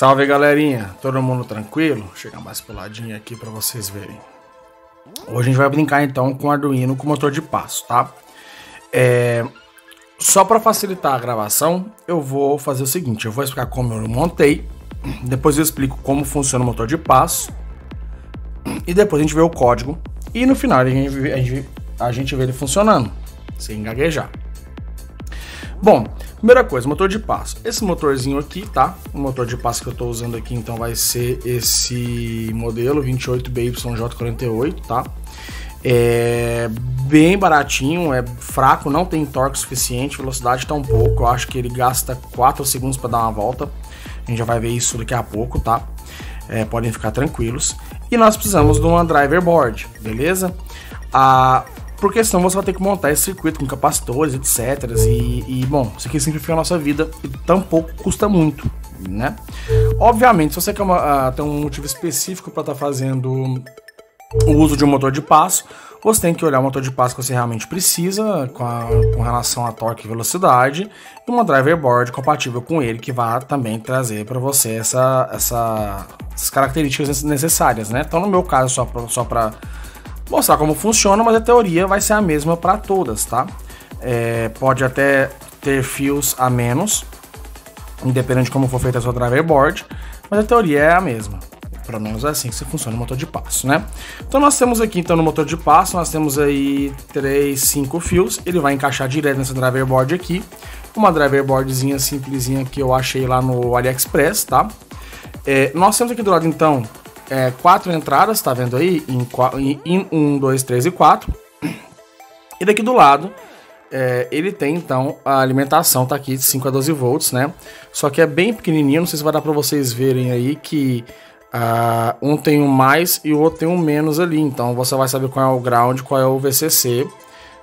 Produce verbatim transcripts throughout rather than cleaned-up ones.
Salve galerinha, todo mundo tranquilo? Vou chegar mais pro ladinho aqui para vocês verem. Hoje a gente vai brincar então com o Arduino com motor de passo, tá? É... Só para facilitar a gravação, eu vou fazer o seguinte, eu vou explicar como eu montei, depois eu explico como funciona o motor de passo, e depois a gente vê o código, e no final a gente vê, a gente, a gente vê ele funcionando, sem gaguejar. Bom, primeira coisa, motor de passo. Esse motorzinho aqui, tá? O motor de passo que eu tô usando aqui, então, vai ser esse modelo vinte e oito B Y J quarenta e oito, tá? É bem baratinho, é fraco, não tem torque suficiente, velocidade tão pouco. Eu acho que ele gasta quatro segundos para dar uma volta. A gente já vai ver isso daqui a pouco, tá? É, podem ficar tranquilos. E nós precisamos de uma driver board, beleza? A... Porque senão você vai ter que montar esse circuito com capacitores, etcétera. E, e bom, isso aqui simplifica a nossa vida e tampouco custa muito, né? Obviamente, se você quer uma, uh, ter um motivo específico para estar tá fazendo o uso de um motor de passo, você tem que olhar o motor de passo que você realmente precisa com, a, com relação a torque e velocidade e uma driver board compatível com ele que vai também trazer para você essa, essa, essas características necessárias, né? Então, no meu caso, só para... Só mostrar como funciona, mas a teoria vai ser a mesma para todas, tá? É, pode até ter fios a menos, independente de como for feita a sua driver board, mas a teoria é a mesma. Pelo menos é assim que funciona o motor de passo, né? Então nós temos aqui, então, no motor de passo, nós temos aí três, cinco fios, ele vai encaixar direto nessa driver board aqui, uma driver boardzinha simplesinha que eu achei lá no AliExpress, tá? É, nós temos aqui do lado, então, É, quatro entradas, tá vendo aí? Em um, dois, três e quatro. E daqui do lado, é, ele tem então a alimentação, tá aqui de cinco a doze volts, né? Só que é bem pequenininho, não sei se vai dar pra vocês verem aí que uh, um tem um mais e o outro tem um menos ali. Então você vai saber qual é o ground, qual é o V C C,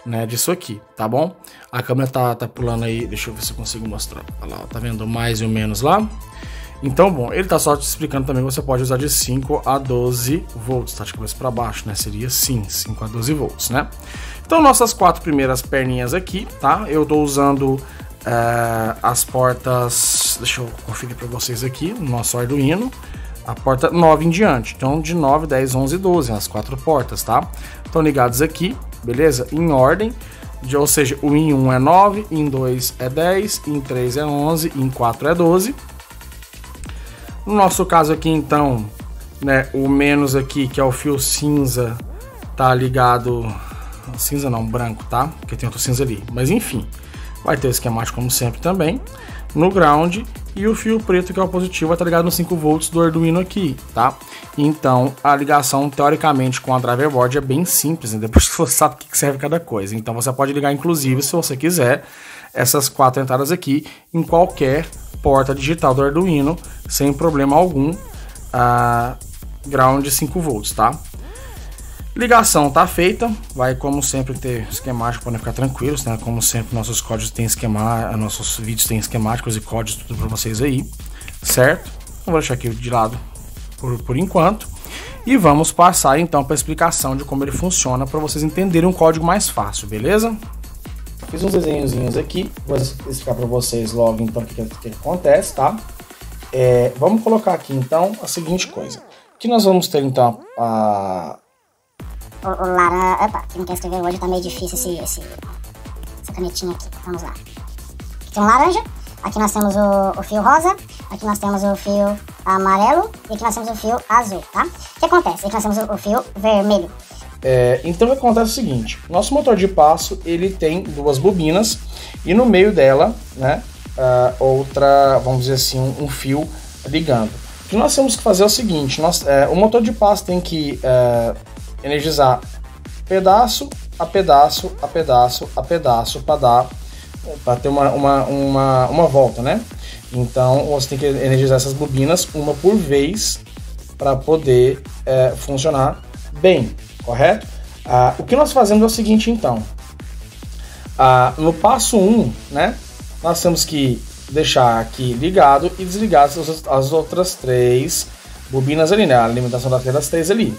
né? Disso aqui, tá bom? A câmera tá, tá pulando aí, deixa eu ver se eu consigo mostrar. Olha lá, tá vendo o mais e o menos lá? Então, bom, ele tá só te explicando também que você pode usar de cinco a doze volts, tá de cabeça para baixo, né? Seria sim, cinco a doze volts, né? Então, nossas quatro primeiras perninhas aqui, tá? Eu tô usando é, as portas, deixa eu conferir para vocês aqui, no nosso Arduino, a porta nove em diante. Então, de nove, dez, onze e doze, as quatro portas, tá? Estão ligados aqui, beleza? Em ordem. De, ou seja, o em um é nove, em dois é dez, em três é onze, em quatro é doze. No nosso caso aqui, então, né, o menos aqui, que é o fio cinza, tá ligado... Cinza não, branco, tá? Porque tem outro cinza ali. Mas, enfim, vai ter o esquemático, como sempre, também. No ground. E o fio preto, que é o positivo, vai estar ligado nos cinco volts do Arduino aqui, tá? Então, a ligação, teoricamente, com a driver board é bem simples, né? Depois que você sabe o que serve cada coisa. Então, você pode ligar, inclusive, se você quiser, essas quatro entradas aqui em qualquer... porta digital do Arduino, sem problema algum, a ground cinco volts, tá? Ligação tá feita, vai como sempre ter esquemático, podem ficar tranquilos, né? Como sempre nossos códigos tem esquema, nossos vídeos tem esquemáticos e códigos tudo para vocês aí, certo? Eu vou deixar aqui de lado por, por enquanto e vamos passar então para a explicação de como ele funciona para vocês entenderem um código mais fácil, beleza? Fiz uns desenhozinhos aqui, vou explicar para vocês logo então o que, que acontece, tá? É, vamos colocar aqui então a seguinte coisa, que nós vamos ter então a... O, o Lara... Opa, quem quer escrever hoje tá meio difícil esse, esse, essa canetinha aqui, vamos lá. Aqui tem um laranja, aqui nós temos o, o fio rosa, aqui nós temos o fio amarelo e aqui nós temos o fio azul, tá? O que acontece? Aqui nós temos o, o fio vermelho. É, então o que acontece é o seguinte, nosso motor de passo ele tem duas bobinas e no meio dela, né, uh, outra, vamos dizer assim, um, um fio ligando. O que nós temos que fazer é o seguinte, nós, uh, o motor de passo tem que uh, energizar pedaço a pedaço a pedaço a pedaço para dar, para ter uma, uma, uma, uma volta, né? Então você tem que energizar essas bobinas uma por vez para poder uh, funcionar bem. Correto? Ah, o que nós fazemos é o seguinte, então. Ah, no passo um, né, nós temos que deixar aqui ligado e desligar as, as outras três bobinas ali, né? A alimentação das três ali.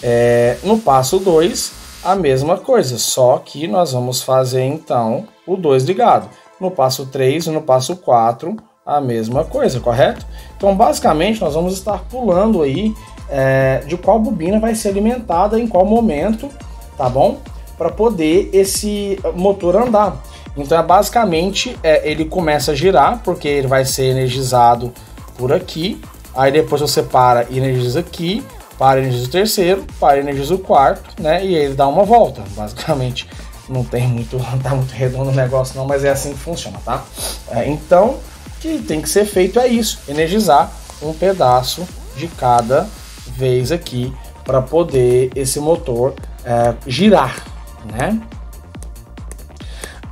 É, no passo dois, a mesma coisa, só que nós vamos fazer, então, o dois ligado. No passo três e no passo quatro, a mesma coisa, correto? Então basicamente nós vamos estar pulando aí é, de qual bobina vai ser alimentada em qual momento, tá bom? Para poder esse motor andar. Então é basicamente é, ele começa a girar porque ele vai ser energizado por aqui, aí depois você para e energiza aqui, para e energiza o terceiro, para e energiza o quarto, né? E ele dá uma volta, basicamente. Não tem muito, não tá muito redondo o negócio não, mas é assim que funciona, tá? É, então que tem que ser feito é isso, energizar um pedaço de cada vez aqui para poder esse motor é, girar, né?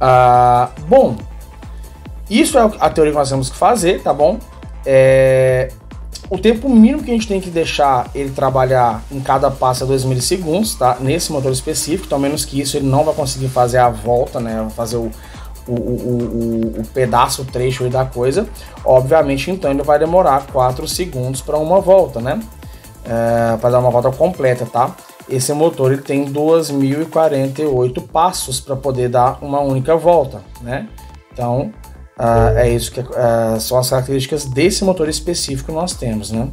Ah, bom, isso é a teoria que nós temos que fazer, tá bom? É, o tempo mínimo que a gente tem que deixar ele trabalhar em cada passo é dois milissegundos, tá? Nesse motor específico, então menos que isso ele não vai conseguir fazer a volta, né? Fazer o O, o, o, o pedaço, o trecho da coisa, obviamente, então ele vai demorar quatro segundos para uma volta, né? É, para dar uma volta completa, tá? Esse motor ele tem dois mil e quarenta e oito passos para poder dar uma única volta, né? Então uh, é isso que uh, são as características desse motor específico que nós temos, né?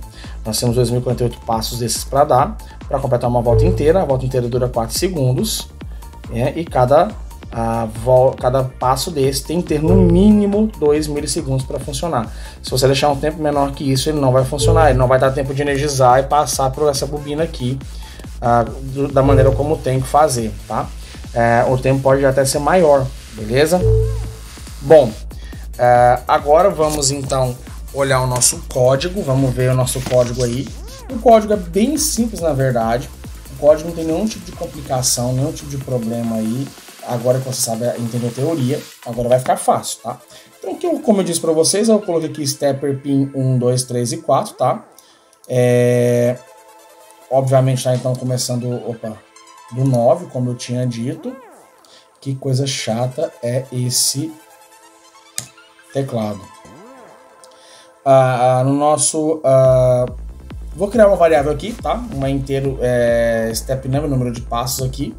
Nós temos dois mil e quarenta e oito passos desses para dar, para completar uma volta inteira. A volta inteira dura quatro segundos, né? E cada A volta, cada passo desse tem que ter no mínimo dois milissegundos para funcionar. Se você deixar um tempo menor que isso, ele não vai funcionar, ele não vai dar tempo de energizar e passar por essa bobina aqui uh, da maneira como tem que fazer, tá? Uh, o tempo pode até ser maior, beleza? Bom, uh, agora vamos então olhar o nosso código, vamos ver o nosso código aí. O código é bem simples, na verdade. O código não tem nenhum tipo de complicação, nenhum tipo de problema aí. Agora que você sabe entender a teoria, agora vai ficar fácil, tá? Então, que eu, como eu disse para vocês, eu coloquei aqui stepper pin um, dois, três e quatro, tá? É... Obviamente, tá, então, começando opa, do nove, como eu tinha dito. Que coisa chata é esse teclado. Ah, no nosso... Ah... Vou criar uma variável aqui, tá? Uma inteiro é... step number, número de passos aqui.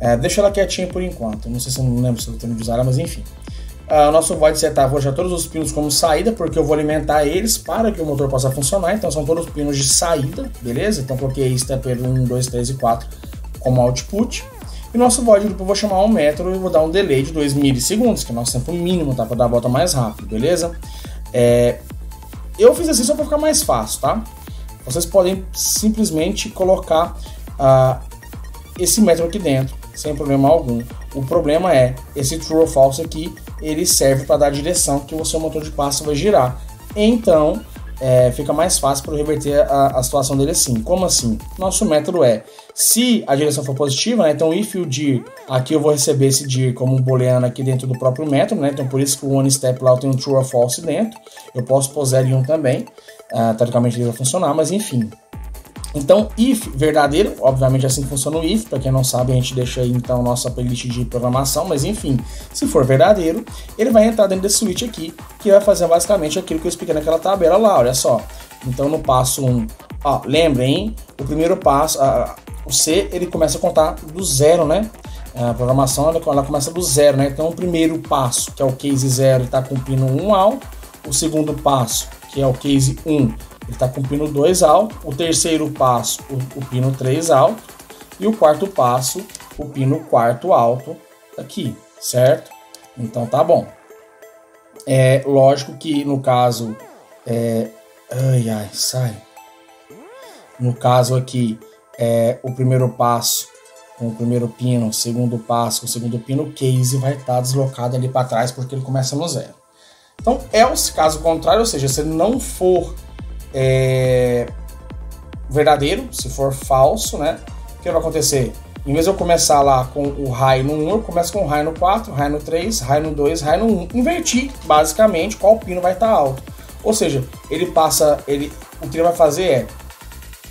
É, deixa ela quietinha por enquanto, não sei se eu não lembro se eu tenho de usar ela, mas enfim. Ah, o nosso void setup, vou deixar todos os pinos como saída, porque eu vou alimentar eles para que o motor possa funcionar, então são todos pinos de saída, beleza? Então coloquei stepper um, dois, três e quatro como output. E o nosso void grupo eu vou chamar um método e vou dar um delay de dois milissegundos, que é o nosso tempo mínimo, tá? Para dar a volta mais rápido, beleza? É, eu fiz assim só para ficar mais fácil, tá? Vocês podem simplesmente colocar ah, esse método aqui dentro, sem problema algum. O problema é, esse true ou false aqui, ele serve para dar a direção que o seu motor de passo vai girar. Então, é, fica mais fácil para eu reverter a, a situação dele assim. Como assim? Nosso método é, se a direção for positiva, né, então if o dir, aqui eu vou receber esse dir como um booleano aqui dentro do próprio método, né, então por isso que o one step lá eu tenho um true ou false dentro, eu posso pousar em um também, uh, teoricamente ele vai funcionar, mas enfim. Então, if verdadeiro, obviamente assim que funciona o if, para quem não sabe a gente deixa aí então nossa playlist de programação, mas enfim, se for verdadeiro, ele vai entrar dentro desse switch aqui, que vai fazer basicamente aquilo que eu expliquei naquela tabela lá, olha só. Então no passo um, ó, lembrem, o primeiro passo, a, o C, ele começa a contar do zero, né? A programação ela, ela começa do zero, né? Então o primeiro passo, que é o case zero, está com o pino um alto, o segundo passo, que é o case um, ele está com o pino dois alto, o terceiro passo o, o pino três alto e o quarto passo o pino quarto alto aqui, certo? Então tá bom. É lógico que no caso é, ai ai sai. No caso aqui é o primeiro passo com o primeiro pino, o segundo passo com o segundo pino, o case vai estar tá deslocado ali para trás porque ele começa no zero. Então é o caso contrário, ou seja, se ele não for É verdadeiro, se for falso, né? O que vai acontecer? Em vez de eu começar lá com o high no um, eu começo com o high no quatro, high no três, high no dois, high no um. Inverti, basicamente, qual pino vai estar alto. Ou seja, ele passa, ele, o que ele vai fazer é,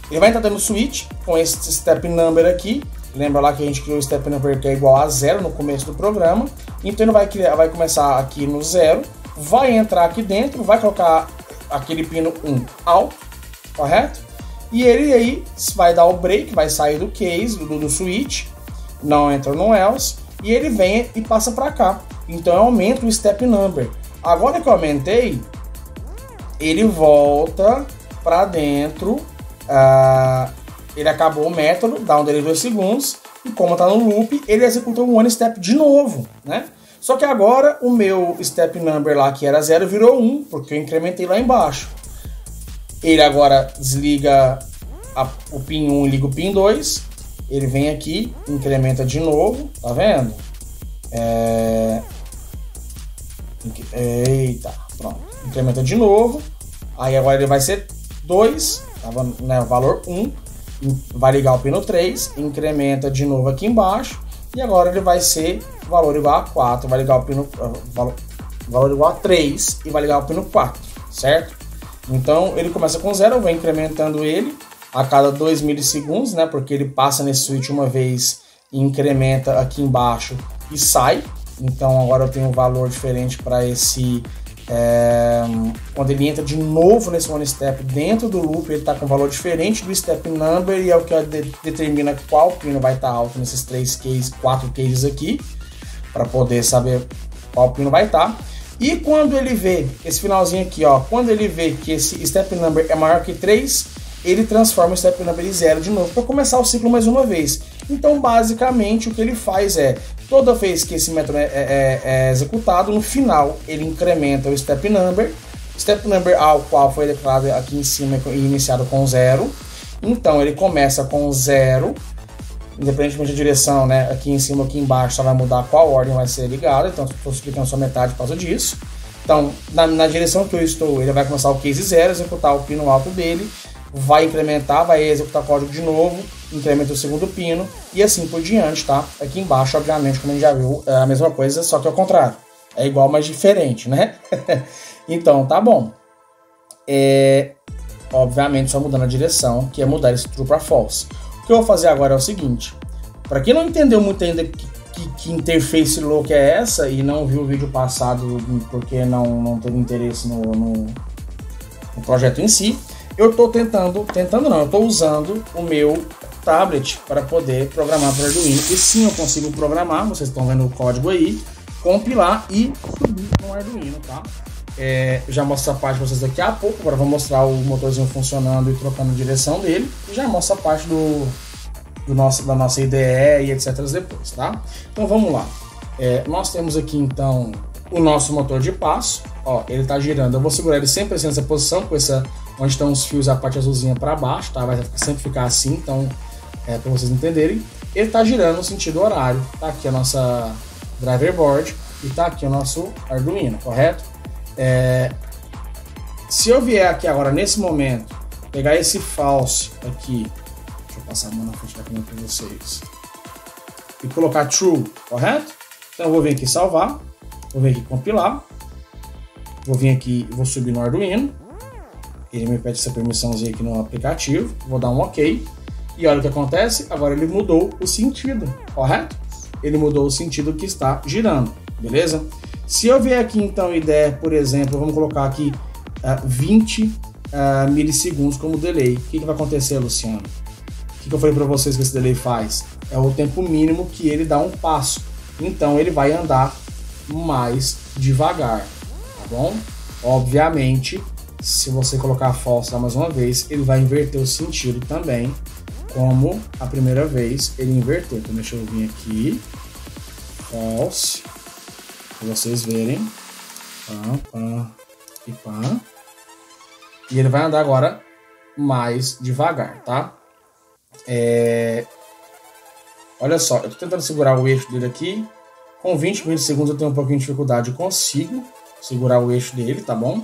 ele vai entrar dentro do switch com esse step number aqui. Lembra lá que a gente criou o step number que é igual a zero no começo do programa. Então ele vai, criar, vai começar aqui no zero, vai entrar aqui dentro, vai colocar aquele pino um alto, correto? E ele aí vai dar o break, vai sair do case, do, do switch, não entra no else, e ele vem e passa para cá. Então eu aumento o step number. Agora que eu aumentei, ele volta para dentro. Ah, ele acabou o método, dá um delay de dois segundos. E como está no loop, ele executa um one step de novo, né? Só que agora o meu step number lá, que era zero, virou um, porque eu incrementei lá embaixo. Ele agora desliga a, o pin um e liga o pin dois. Ele vem aqui, incrementa de novo, tá vendo? É... Eita, pronto. Incrementa de novo. Aí agora ele vai ser dois, tava, né, o valor um. Vai ligar o pino três, incrementa de novo aqui embaixo. E agora ele vai ser valor igual a quatro, vai ligar o pino valor, valor igual a três e vai ligar o pino quatro, certo? Então ele começa com zero, vai incrementando ele a cada dois milissegundos, né? Porque ele passa nesse switch uma vez, incrementa aqui embaixo e sai. Então agora eu tenho um valor diferente para esse. É, quando ele entra de novo nesse one step dentro do loop, ele está com um valor diferente do step number, e é o que de, determina qual pino vai estar tá alto nesses três cases, quatro cases aqui, para poder saber qual pino vai estar. Tá. E quando ele vê esse finalzinho aqui, ó, quando ele vê que esse step number é maior que três, ele transforma o step number em zero de novo para começar o ciclo mais uma vez. Então, basicamente, o que ele faz é, toda vez que esse método é, é, é executado, no final ele incrementa o step number, step number ao qual foi declarado aqui em cima e iniciado com zero. Então, ele começa com zero, independentemente da direção, né? Aqui em cima, aqui embaixo, só vai mudar qual ordem vai ser ligada. Então, estou explicando só metade por causa disso. Então, na, na direção que eu estou, ele vai começar o case zero, executar o pino alto dele, vai incrementar, vai executar código de novo, incrementa o segundo pino e assim por diante, tá? Aqui embaixo, obviamente, como a gente já viu, é a mesma coisa, só que ao contrário. É igual, mas diferente, né? Então, tá bom. É... Obviamente, só mudando a direção, que é mudar esse true para false. O que eu vou fazer agora é o seguinte. Para quem não entendeu muito ainda que, que, que interface louca é essa e não viu o vídeo passado porque não, não teve interesse no, no, no projeto em si, eu estou tentando, tentando não, eu estou usando o meu tablet para poder programar para o Arduino. E sim, eu consigo programar, vocês estão vendo o código aí, compilar e subir no Arduino, tá? É, já mostro a parte para vocês daqui a pouco, agora vou mostrar o motorzinho funcionando e trocando a direção dele. E já mostro a parte do, do nosso, da nossa I D E e etcétera depois, tá? Então vamos lá. É, nós temos aqui então o nosso motor de passo, ó, ele está girando. Eu vou segurar ele sempre assim nessa posição, com essa... onde estão os fios, a parte azulzinha para baixo, tá? Vai sempre ficar assim, então é para vocês entenderem. Ele tá girando no sentido horário, tá aqui a nossa driver board e tá aqui o nosso Arduino, correto? É... Se eu vier aqui agora nesse momento, pegar esse false aqui, deixa eu passar a mão na frente da câmera para vocês, e colocar true, correto? Então eu vou vir aqui salvar, vou vir aqui compilar, vou vir aqui, vou subir no Arduino. Ele me pede essa permissãozinha aqui no aplicativo, vou dar um OK. E olha o que acontece, agora ele mudou o sentido, correto? Ele mudou o sentido que está girando, beleza? Se eu vier aqui então e der, por exemplo, vamos colocar aqui uh, vinte milissegundos como delay. O que, que vai acontecer, Luciano? O que, que eu falei para vocês que esse delay faz? É o tempo mínimo que ele dá um passo. Então ele vai andar mais devagar, tá bom? Obviamente... Se você colocar a false lá mais uma vez, ele vai inverter o sentido também, como a primeira vez ele inverteu. Então deixa eu vir aqui, false, para vocês verem. Pá, pá, e pá. E ele vai andar agora mais devagar, tá? É... Olha só, eu estou tentando segurar o eixo dele aqui. Com vinte milissegundos eu tenho um pouquinho de dificuldade, eu consigo segurar o eixo dele, tá bom?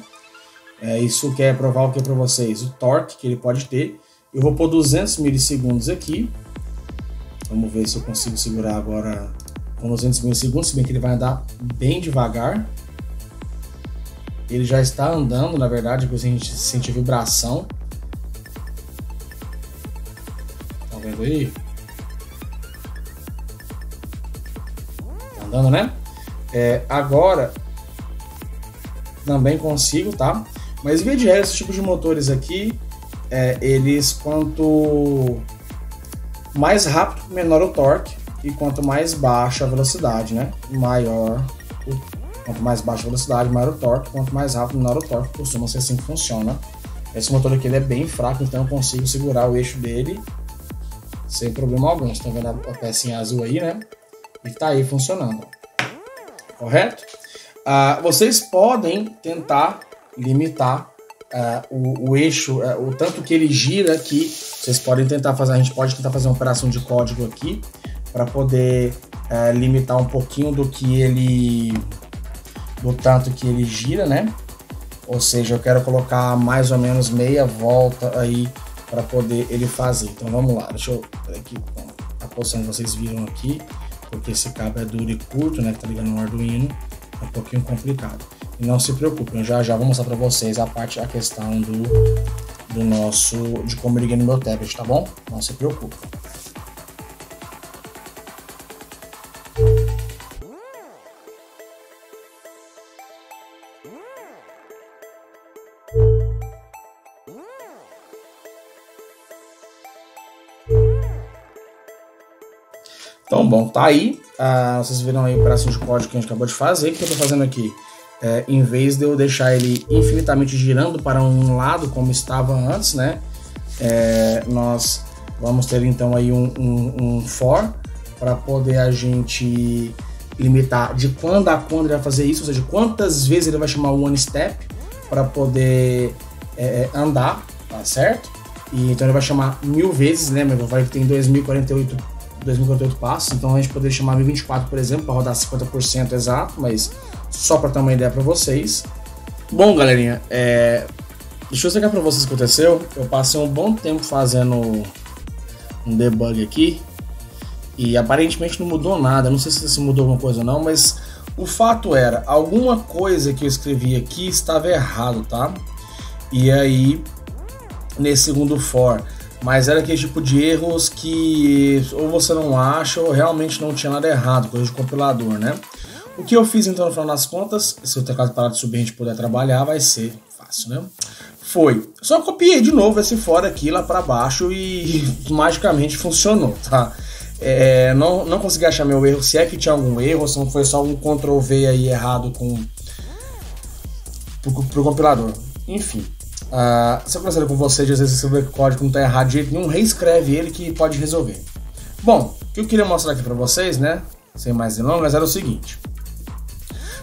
É, isso quer provar o que é para vocês? O torque que ele pode ter. Eu vou pôr duzentos milissegundos aqui. Vamos ver se eu consigo segurar agora com duzentos milissegundos, se bem que ele vai andar bem devagar. Ele já está andando, na verdade, porque a gente sente a vibração. Tá vendo aí? Tá andando, né? É, agora também consigo, tá? Mas via de regra, esse tipo de motores aqui, é, eles quanto mais rápido, menor o torque, e quanto mais baixa a velocidade, né? Maior o, Quanto mais baixa a velocidade, maior o torque. Quanto mais rápido, menor o torque. Costuma ser assim que funciona. Esse motor aqui ele é bem fraco, então eu consigo segurar o eixo dele sem problema algum. Vocês estão vendo a pecinha azul aí, né? E tá aí funcionando. Correto? Ah, vocês podem tentar limitar ah, o, o eixo, ah, o tanto que ele gira aqui. Vocês podem tentar fazer, a gente pode tentar fazer uma operação de código aqui para poder ah, limitar um pouquinho do que ele, do tanto que ele gira, né? Ou seja, eu quero colocar mais ou menos meia volta aí para poder ele fazer. Então vamos lá, deixa eu aqui a posição que vocês viram aqui, porque esse cabo é duro e curto, né? Que tá ligando no Arduino, é um pouquinho complicado. E não se preocupem, eu já já vou mostrar para vocês a parte, a questão do, do nosso, de como eu liguei no meu tablet, tá bom? Não se preocupem. Então, bom, tá aí. Ah, vocês viram aí o pedaço de código que a gente acabou de fazer. O que eu tô fazendo aqui? É, em vez de eu deixar ele infinitamente girando para um lado, como estava antes, né? É, nós vamos ter, então, aí um, um, um for para poder a gente limitar de quando a quando ele vai fazer isso, ou seja, quantas vezes ele vai chamar o one step para poder é, andar, tá certo? E, então, ele vai chamar mil vezes, né? Mas vai que tem dois mil e quarenta e oito dois mil e quarenta e oito passos, então a gente poderia chamar mil e vinte e quatro, por exemplo, para rodar cinquenta por cento exato, mas só para ter uma ideia para vocês. Bom, galerinha, é... deixa eu explicar para vocês o que aconteceu. Eu passei um bom tempo fazendo um debug aqui e aparentemente não mudou nada. Não sei se mudou alguma coisa ou não, mas o fato era, alguma coisa que eu escrevi aqui estava errado, tá? E aí, nesse segundo for, mas era aquele tipo de erros que ou você não acha ou realmente não tinha nada errado, coisa de compilador, né? O que eu fiz então no final das contas, se o teclado parar de subir e a gente puder trabalhar, vai ser fácil, né? Foi. Só copiei de novo esse fora aqui lá para baixo e magicamente funcionou, tá? É, não, não consegui achar meu erro, se é que tinha algum erro, se não foi só um control V aí errado com pro, pro compilador. Enfim. Uh, se eu conversar com vocês, às vezes escrever o código não está errado de jeito nenhum, reescreve ele que pode resolver. Bom, o que eu queria mostrar aqui para vocês, né, sem mais delongas, era o seguinte.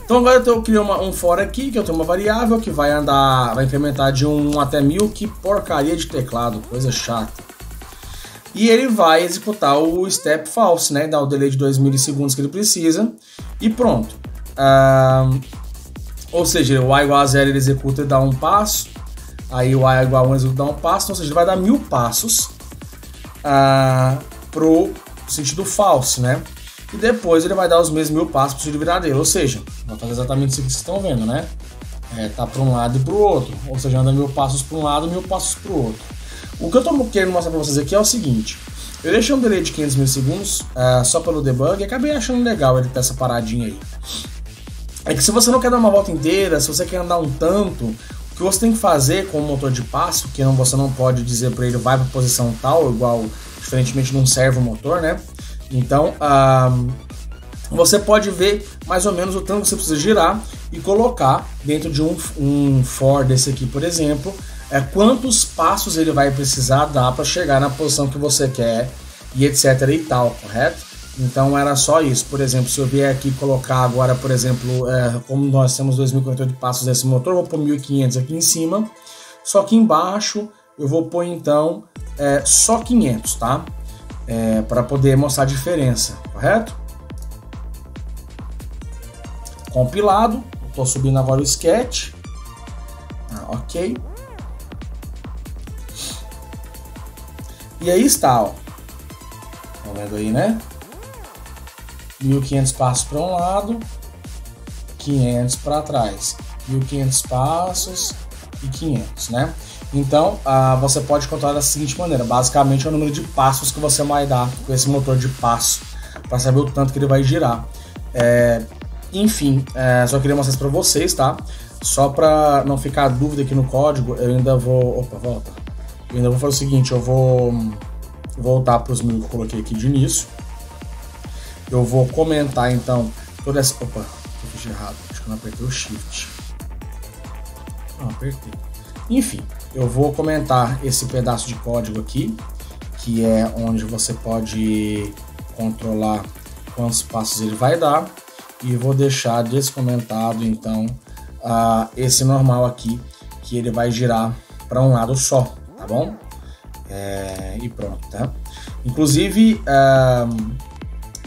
Então agora eu criei uma, um for aqui, que eu tenho uma variável que vai andar, vai incrementar de um até mil, que porcaria de teclado, coisa chata. E ele vai executar o step false, né, dar o delay de dois milissegundos que ele precisa e pronto. Uh, ou seja, o i igual a zero ele executa e dá um passo. Aí o i igual a um executa um passo, ou seja, ele vai dar mil passos ah, pro sentido falso, né? E depois ele vai dar os mesmos mil passos pro sentido verdadeiro, ou seja, vai fazer exatamente isso que vocês estão vendo, né? É, tá para um lado e pro outro, ou seja, anda mil passos para um lado e mil passos pro outro. O que eu tô querendo mostrar para vocês aqui é o seguinte, eu deixei um delay de quinhentos milissegundos ah, só pelo debug e acabei achando legal ele ter essa paradinha aí. É que se você não quer dar uma volta inteira, se você quer andar um tanto, o que você tem que fazer com o motor de passo, que não, você não pode dizer para ele vai para posição tal, igual, diferentemente não serve o motor, né? Então, ah, você pode ver mais ou menos o tanto que você precisa girar e colocar dentro de um, um for desse aqui, por exemplo, é, quantos passos ele vai precisar dar para chegar na posição que você quer e etc e tal, correto? Então era só isso. Por exemplo, se eu vier aqui colocar agora, por exemplo, é, como nós temos dois mil e quarenta e oito passos desse motor, eu vou pôr mil e quinhentos aqui em cima, só que embaixo eu vou pôr então é, só quinhentos, tá? É, para poder mostrar a diferença, correto? Compilado, estou subindo agora o sketch, ah, ok. E aí está, ó. Tá vendo aí, né? mil e quinhentos passos para um lado, quinhentos para trás, mil e quinhentos passos e quinhentos, né? Então, ah, você pode controlar da seguinte maneira, basicamente é o número de passos que você vai dar com esse motor de passo, para saber o tanto que ele vai girar. É, enfim, é, só queria mostrar para vocês, tá? Só para não ficar dúvida aqui no código, eu ainda vou... Opa, volta. Eu ainda vou fazer o seguinte, eu vou voltar para os mil que eu coloquei aqui de início. Eu vou comentar então toda essa. Opa, eu fiz errado. Deixa eu não apertei o shift. Não, apertei. Enfim, eu vou comentar esse pedaço de código aqui, que é onde você pode controlar quantos passos ele vai dar, e vou deixar descomentado então uh, esse normal aqui, que ele vai girar para um lado só, tá bom? É, e pronto, tá? Inclusive, uh,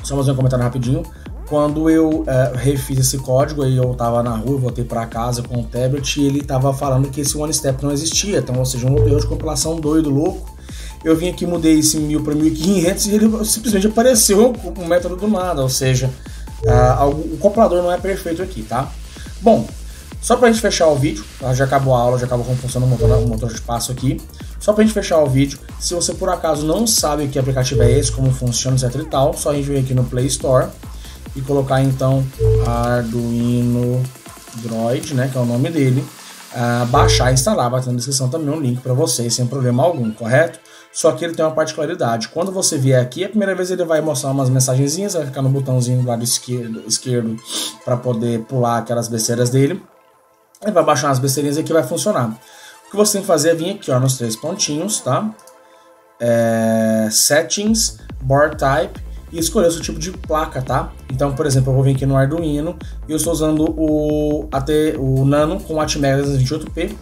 só fazer um comentário rapidinho. Quando eu uh, refiz esse código, aí eu tava na rua, voltei para casa com o tablet e ele tava falando que esse one step não existia, então, ou seja, um modelo de compilação doido, louco. Eu vim aqui, mudei esse mil para mil e quinhentos e ele simplesmente apareceu um método do nada, ou seja, uh, o compilador não é perfeito aqui, tá? Bom, só pra gente fechar o vídeo, já acabou a aula, já acabou como funciona o motor, o motor de passo aqui. Só pra gente fechar o vídeo, se você por acaso não sabe que aplicativo é esse, como funciona, etc e tal, só a gente vem aqui no Play Store e colocar então Arduino Droid, né, que é o nome dele, uh, baixar e instalar, vai ter na descrição também um link para vocês, sem problema algum, correto? Só que ele tem uma particularidade, quando você vier aqui, a primeira vez ele vai mostrar umas mensagenzinhas, vai ficar no botãozinho do lado esquerdo, esquerdo para poder pular aquelas besteiras dele, ele vai baixar umas besteirinhas aqui e vai funcionar. O que você tem que fazer é vir aqui, ó, nos três pontinhos, tá? É, settings, board type, e escolher o seu tipo de placa, tá? Então, por exemplo, eu vou vir aqui no Arduino e eu estou usando o, AT, o Nano com o ATmega duzentos e vinte e oito P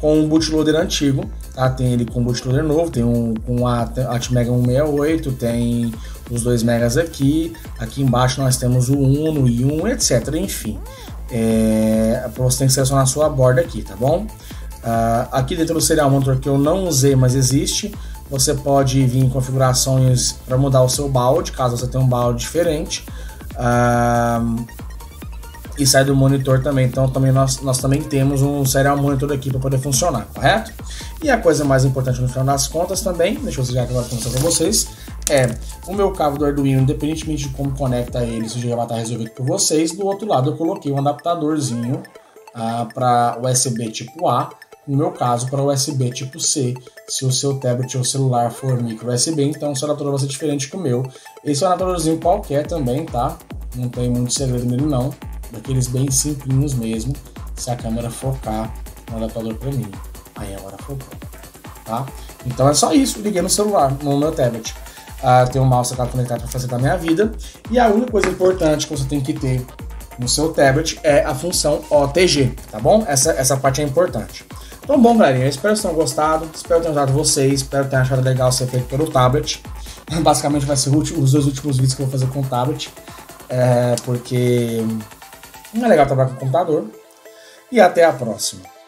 com um bootloader antigo, tá? Tem ele com bootloader novo, tem um com a ATmega cento e sessenta e oito, tem os dois megas aqui, aqui embaixo nós temos o Uno e um, etcétera. Enfim, é, você tem que selecionar a sua borda aqui, tá bom? Uh, aqui dentro do serial monitor que eu não usei, mas existe. Você pode vir em configurações para mudar o seu balde, caso você tenha um balde diferente. Uh, e sai do monitor também, então também nós, nós também temos um serial monitor aqui para poder funcionar, correto? E a coisa mais importante no final das contas também, deixa eu já acabar de mostrar para vocês, é o meu cabo do Arduino, independentemente de como conecta ele, isso já vai estar resolvido por vocês. Do outro lado eu coloquei um adaptadorzinho uh, para U S B tipo A, no meu caso, para U S B tipo C, se o seu tablet ou celular for micro U S B, então o seu adaptador vai ser diferente que o meu. Esse é um adaptadorzinho qualquer também, tá? Não tem muito segredo nele não, daqueles bem simplinhos mesmo, se a câmera focar no adaptador para mim. Aí agora focou, tá? Então é só isso, liguei no celular, no meu tablet. Ah, tem um mouse para conectar para facilitar a minha vida, e a única coisa importante que você tem que ter no seu tablet é a função O T G, tá bom? Essa, essa parte é importante. Então bom, galerinha, espero que tenham gostado, espero que tenham ajudado vocês, espero que tenham achado legal ser feito pelo tablet. Basicamente vai ser os dois últimos vídeos que eu vou fazer com o tablet, é, porque não é legal trabalhar com o computador. E até a próxima.